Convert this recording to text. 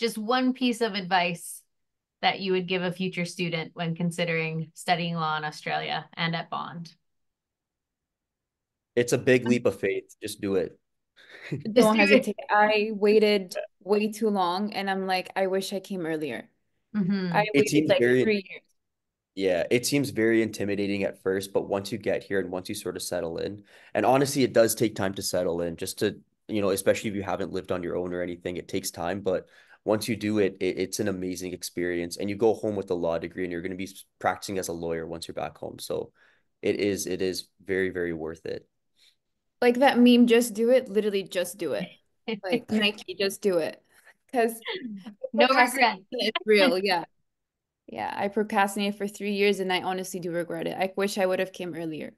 just one piece of advice that you would give a future student when considering studying law in Australia and at Bond? It's a big leap of faith. Just do it. Don't hesitate. I waited way too long, and I'm like, I wish I came earlier. Mm-hmm. I waited like 3 years. Yeah, it seems very intimidating at first, but once you get here and once you sort of settle in, and honestly, it does take time to settle in, just to, you know, especially if you haven't lived on your own or anything, it takes time. But once you do it, it's an amazing experience, and you go home with a law degree and you're going to be practicing as a lawyer once you're back home. So it is very, very worth it. Like that meme, just do it, literally just do it. Like Nike, just do it. Because no regret. It's real, yeah. Yeah, I procrastinated for 3 years and I honestly do regret it. I wish I would have came earlier.